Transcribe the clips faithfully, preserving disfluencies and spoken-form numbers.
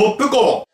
トップ校。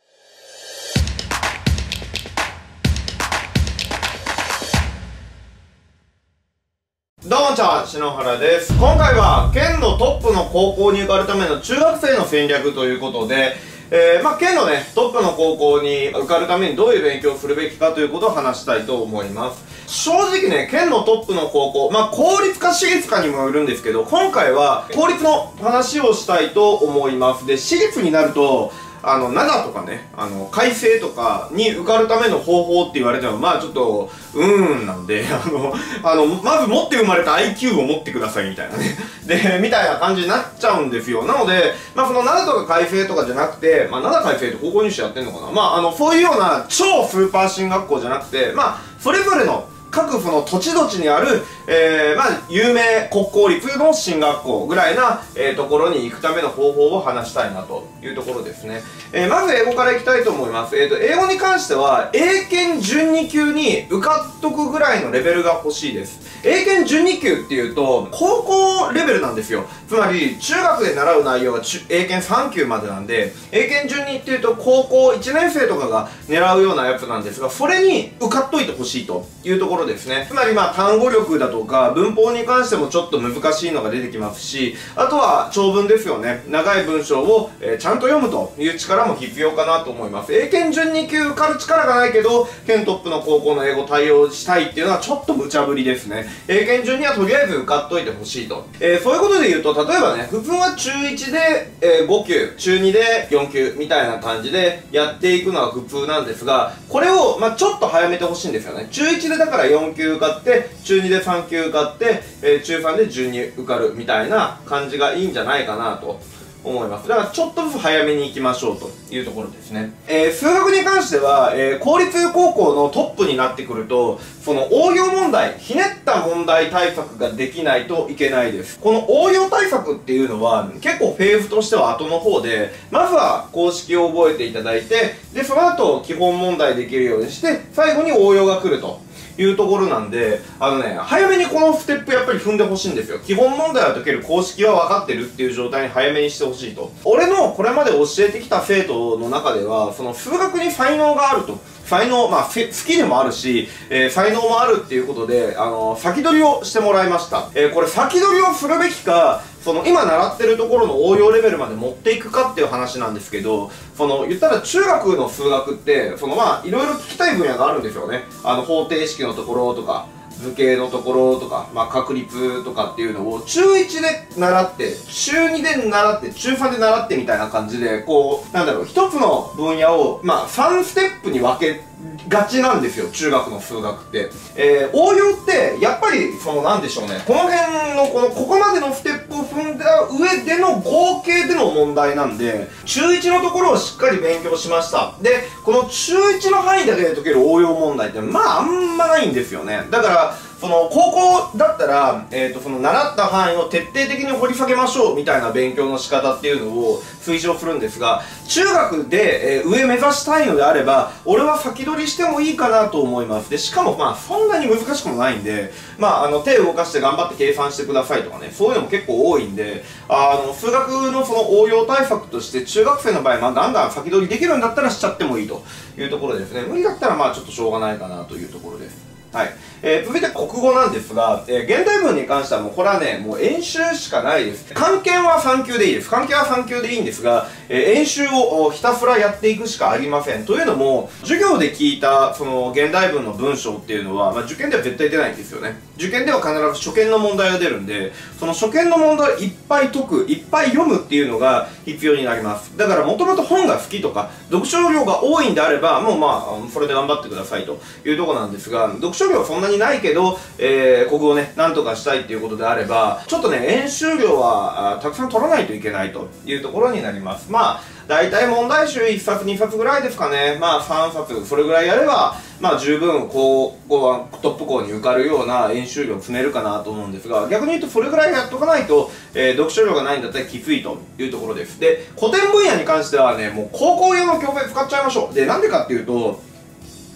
どうもこんにちは、篠原です。今回は県のトップの高校に受かるための中学生の戦略ということで、えー、まあ県のね、トップの高校に受かるためにどういう勉強をするべきかということを話したいと思います。正直ね、県のトップの高校、まあ、公立か私立かにもよるんですけど、今回は公立の話をしたいと思います。で、私立になると、あの、灘とかね、あの、開成とかに受かるための方法って言われても、まあちょっと、うーんなんで、あの、あの、まず持って生まれた アイキュー を持ってくださいみたいなね。で、みたいな感じになっちゃうんですよ。なので、まあその灘とか開成とかじゃなくて、まあ灘開成って高校入試やってんのかな、まああの、そういうような超スーパー進学校じゃなくて、まあそれぞれの各その土地土地にある、えー、まあ、有名国公立の進学校ぐらいな、えー、ところに行くための方法を話したいなというところですね。えー、まず英語からいきたいと思います。えーと、英語に関しては、英検準に級に受かっとくぐらいのレベルが欲しいです。英検準に級っていうと、高校レベルなんですよ。つまり、中学で習う内容は英検さん級までなんで、英検準にっていうと、高校いちねん生とかが狙うようなやつなんですが、それに受かっといてほしいというところですね。つまりまあ単語力だとか文法に関してもちょっと難しいのが出てきますし、あとは長文ですよね。長い文章を、えー、ちゃんと読むという力も必要かなと思います。英検準に級受かる力がないけど県トップの高校の英語対応したいっていうのはちょっと無茶ぶりですね。英検準にはとりあえず受かっといてほしいと、えー、そういうことで言うと、例えばね、普通は中いちで、えー、ご級、中にでよん級みたいな感じでやっていくのは普通なんですが、これをまあちょっと早めてほしいんですよね。中いちでだからよん級受かって、中にでさん級受かって、えー、中さんで順に受かるみたいな感じがいいんじゃないかなと思います。だからちょっとずつ早めに行きましょうというところですね。えー、数学に関しては、えー、公立高校のトップになってくると、その応用問題、ひねった問題対策ができないといけないです。この応用対策っていうのは結構フェーズとしては後の方で、まずは公式を覚えていただいて、で、その後基本問題できるようにして、最後に応用が来ると。いうところなんで、あのね、早めにこのステップやっぱり踏んでほしいんですよ。基本問題は解ける、公式は分かってるっていう状態に早めにしてほしいと。俺のこれまで教えてきた生徒の中では、その数学に才能があると。才能、まあ、好きでもあるし、えー、才能もあるっていうことで、あのー、先取りをしてもらいました。えー、これ先取りをするべきか、その今習ってるところの応用レベルまで持っていくかっていう話なんですけど、その言ったら中学の数学って、そのまあいろいろ聞きたい分野があるんですよね。あの方程式のところとか、図形のところとか、まあ確率とかっていうのを中いちで習って、中にで習って、中さんで習ってみたいな感じで、こう、なんだろう、一つの分野をまあさんステップに分けがちなんですよ、中学の数学って。えー、応用って、やっぱり、その、なんでしょうね、この辺の、この、ここまでのステップを踏んだ上での合計での問題なんで、中いちのところをしっかり勉強しました。で、この中いちの範囲だけで解ける応用問題って、まあ、あんまないんですよね。だから、その、高校だったら、えーと、その、習った範囲を徹底的に掘り下げましょう、みたいな勉強の仕方っていうのを推奨するんですが、中学で、えー、上目指したいのであれば、俺は先取りしてもいいかなと思います。で、しかも、まあ、そんなに難しくもないんで、まあ、あの、手を動かして頑張って計算してくださいとかね、そういうのも結構多いんで、あの、数学のその応用対策として、中学生の場合、まあ、ガンガン先取りできるんだったらしちゃってもいいというところですね。無理だったら、まあ、ちょっとしょうがないかなというところです。はい。えー、続いて国語なんですが、えー、現代文に関してはもうこれはね、もう演習しかないです。漢検はさん級でいいです。漢検はさん級でいいんですが、えー、演習をひたすらやっていくしかありません。というのも、授業で聞いた、その、現代文の文章っていうのは、まあ、受験では絶対出ないんですよね。受験では必ず初見の問題が出るんで、その初見の問題をいっぱい解く、いっぱい読むっていうのが必要になります。だから、もともと本が好きとか、読書量が多いんであれば、もうまあ、それで頑張ってくださいというところなんですが、読書量はそんなにないけど、えー、国語をね、なんとかしたいっていうことであれば、ちょっとね、演習量はたくさん取らないといけないというところになります。まあ、大体問題集いっさつにさつぐらいですかね。まあ、さんさつ、それぐらいやれば、まあ、十分、こう、トップ校に受かるような演習量を詰めるかなと思うんですが、逆に言うと、それぐらいやっとかないと、えー、読書量がないんだったらきついというところです。で、古典分野に関してはね、もう高校用の教材使っちゃいましょう。で、なんでかっていうと、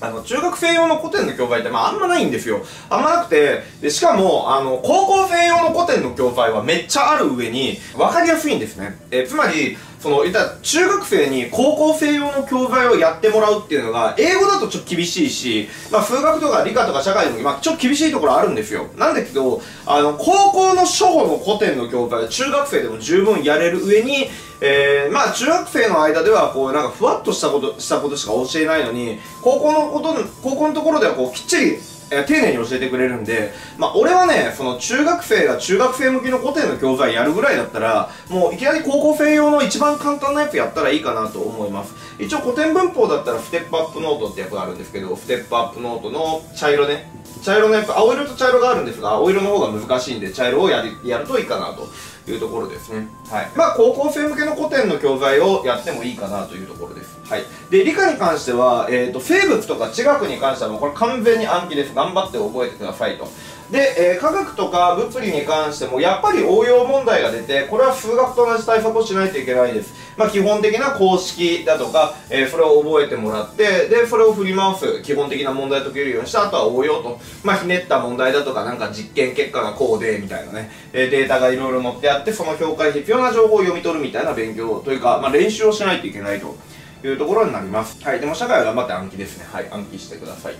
あの、中学生用の古典の教材って、まあ、あんまないんですよ。あんまなくて、で、しかも、あの、高校生用の古典の教材はめっちゃある上に、わかりやすいんですね。え、つまり、その、いったら中学生に高校生用の教材をやってもらうっていうのが、英語だとちょっと厳しいし、まあ、数学とか理科とか社会とか、まあ、ちょっと厳しいところあるんですよ。なんだけど、あの、高校の初歩の古典の教材は中学生でも十分やれる上に、えー、まあ、中学生の間では、こう、なんか、ふわっとしたこと、したことしか教えないのに、高校のこと、高校のところでは、こう、きっちり、えー、丁寧に教えてくれるんで、まあ、俺はね、その中学生が中学生向きの古典の教材やるぐらいだったら、もういきなり高校生用の一番簡単なやつやったらいいかなと思います。一応古典文法だったらステップアップノートってやつがあるんですけど、ステップアップノートの茶色ね。茶色のやつ、青色と茶色があるんですが、青色の方が難しいんで、茶色をやり、やるといいかなというところですね。はい。まあ、高校生向けの古典の教材をやってもいいかなというところです。はい。で、理科に関しては、えっと、生物とか地学に関してはもうこれ完全に暗記です。頑張って覚えてくださいと。で、えー、科学とか物理に関してもやっぱり応用問題が出て、これは数学と同じ対策をしないといけないです。まあ、基本的な公式だとか、えー、それを覚えてもらって、で、それを振り回す、基本的な問題を解けるようにした後は応用と。まあ、ひねった問題だとか、なんか実験結果がこうで、みたいなね、えー、データがいろいろ載ってあって、その評価に必要な情報を読み取るみたいな勉強というか、まあ、練習をしないといけないと。いうところになります。はい。でも社会は頑張って暗記ですね。はい。暗記してください。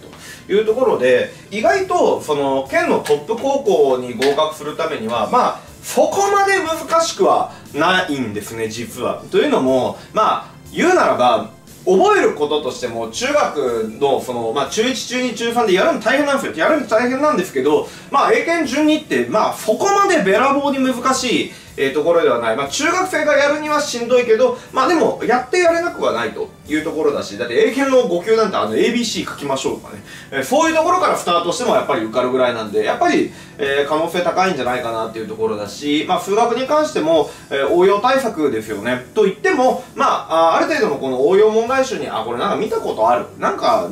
というところで、意外と、その、県のトップ高校に合格するためには、まあ、そこまで難しくはないんですね、実は。というのも、まあ、言うならば、覚えることとしても、中学の、その、まあ、中いち、中に、中さんでやるの大変なんですよ。やるの大変なんですけど、まあ、英検準にって、まあ、そこまでべらぼうに難しい、えー、ところではない。まあ、中学生がやるにはしんどいけど、まあ、でも、やってやれなくはないというところだし、だって英検のご級なんて、あの、エービーシー 書きましょうとかね。えー、そういうところからスタートしても、やっぱり受かるぐらいなんで、やっぱり、えー、可能性高いんじゃないかなっていうところだし、まあ、数学に関しても、えー、応用対策ですよね。と言っても、まあ、ある程度のこの応用問題に、あ、これなんか見たことある、なんか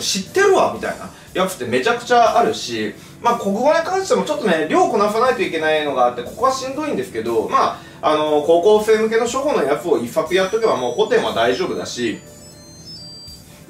知ってるわみたいなやつってめちゃくちゃあるし、まあ、国語に関してもちょっとね、量こなさないといけないのがあって、ここはしんどいんですけど、まあ、あの高校生向けの初歩のやつを一冊やっとけばもう古典は大丈夫だし。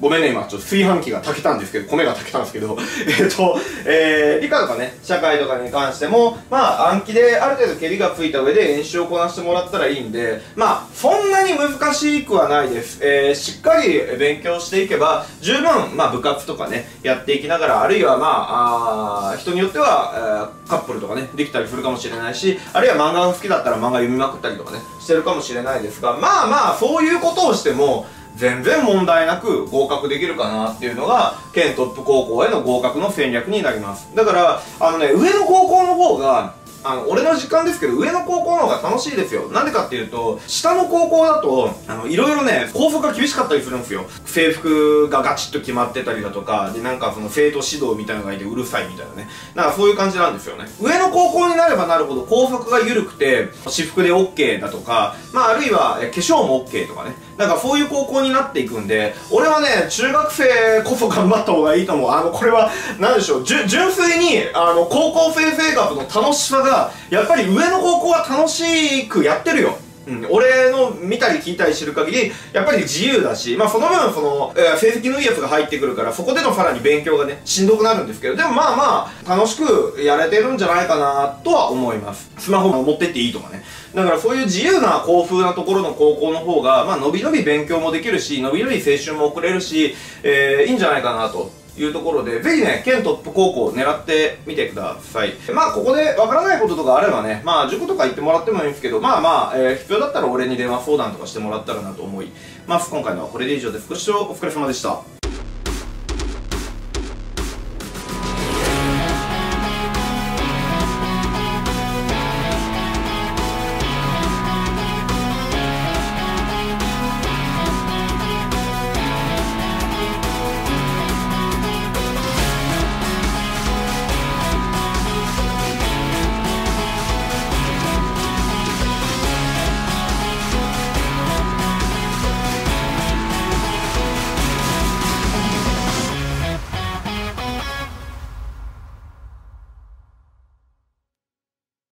ごめんね、今、ちょっと炊飯器が炊けたんですけど、米が炊けたんですけど、えっと、えー、理科とかね、社会とかに関しても、まあ、暗記である程度蹴りがついた上で演習をこなしてもらったらいいんで、まあ、そんなに難しくはないです。えー、しっかり勉強していけば、十分、まあ、部活とかね、やっていきながら、あるいはまあ、あ人によっては、カップルとかね、できたりするかもしれないし、あるいは漫画が好きだったら漫画読みまくったりとかね、してるかもしれないですが、まあまあ、そういうことをしても、全然問題なく合格できるかなっていうのが、県トップ高校への合格の戦略になります。だから、あのね、上の高校の方が、あの、俺の実感ですけど、上の高校の方が楽しいですよ。なんでかっていうと、下の高校だと、あの、いろいろね、校則が厳しかったりするんですよ。制服がガチッと決まってたりだとか、で、なんかその生徒指導みたいなのがいてうるさいみたいなね。なんかそういう感じなんですよね。上の高校になればなるほど校則が緩くて、私服で OK だとか、まあ、あるいは、化粧も OK とかね。なんかそういう高校になっていくんで、俺はね、中学生こそ頑張った方がいいと思う。あの、これは、なんでしょう、じゅ純粋に、あの、高校生生活の楽しさが、やっぱり上の高校は楽しくやってるよ。うん、俺の見たり聞いたりしてる限り、やっぱり自由だし、まあその分、その、えー、成績のいいやつが入ってくるから、そこでのさらに勉強がね、しんどくなるんですけど、でもまあまあ、楽しくやれてるんじゃないかなとは思います。スマホも持ってっていいとかね。だからそういう自由な校風なところの高校の方が、まあ、のびのび勉強もできるし、のびのび青春も送れるし、えー、いいんじゃないかなと。いうところで、ぜひね、県トップ高校を狙ってみてください。まあ、ここでわからないこととかあればね、まあ、塾とか行ってもらってもいいんですけど、まあまあ、えー、必要だったら俺に電話相談とかしてもらったらなと思います。今回のはこれで以上です。ご視聴お疲れ様でした。